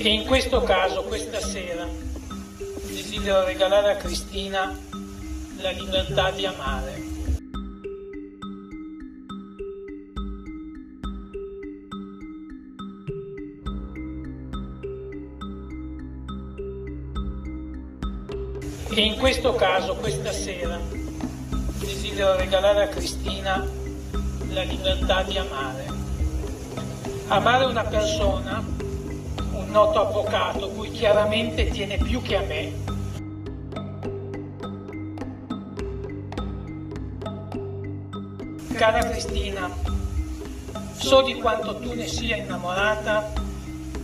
E in questo caso, questa sera, desidero regalare a Cristina la libertà di amare. E in questo caso, questa sera, desidero regalare a Cristina la libertà di amare. Amare una persona, un noto avvocato, cui chiaramente tiene più che a me. Cara Cristina, so di quanto tu ne sia innamorata,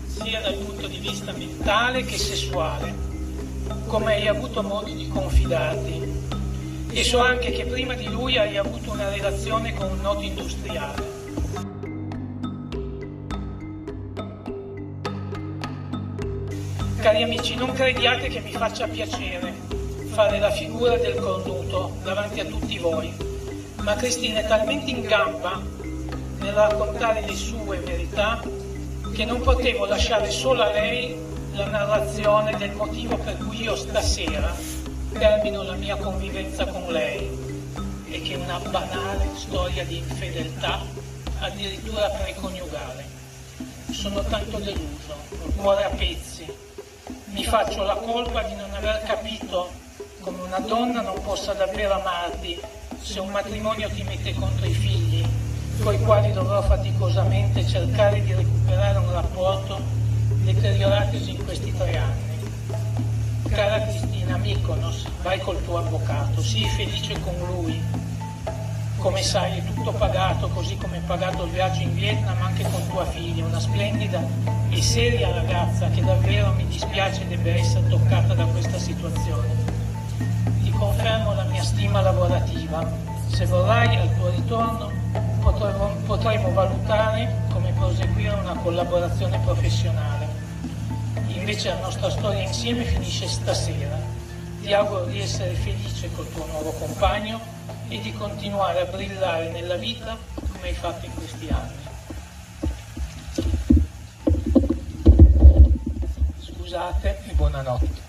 sia dal punto di vista mentale che sessuale, come hai avuto modo di confidarti, e so anche che prima di lui hai avuto una relazione con un noto industriale. Cari amici, non crediate che mi faccia piacere fare la figura del cornuto davanti a tutti voi, ma Cristina è talmente in gamba nel raccontare le sue verità che non potevo lasciare sola a lei la narrazione del motivo per cui io stasera termino la mia convivenza con lei, e che è una banale storia di infedeltà, addirittura preconiugale. Sono tanto deluso, il cuore a pezzi, mi faccio la colpa di non aver capito come una donna non possa davvero amarti se un matrimonio ti mette contro i figli, coi quali dovrò faticosamente cercare di recuperare un rapporto deterioratosi in questi 3 anni. Cara Cristina Mykonos, vai col tuo avvocato, sii felice con lui. Come sai è tutto pagato, così come è pagato il viaggio in Vietnam anche con tua figlia, una splendida e seria ragazza che davvero mi dispiace debba essere toccata da questa situazione. Ti confermo la mia stima lavorativa. Se vorrai, al tuo ritorno potremo valutare come proseguire una collaborazione professionale. Invece la nostra storia insieme finisce stasera. Ti auguro di essere felice col tuo nuovo compagno e di continuare a brillare nella vita come hai fatto in questi anni. Scusate e buonanotte.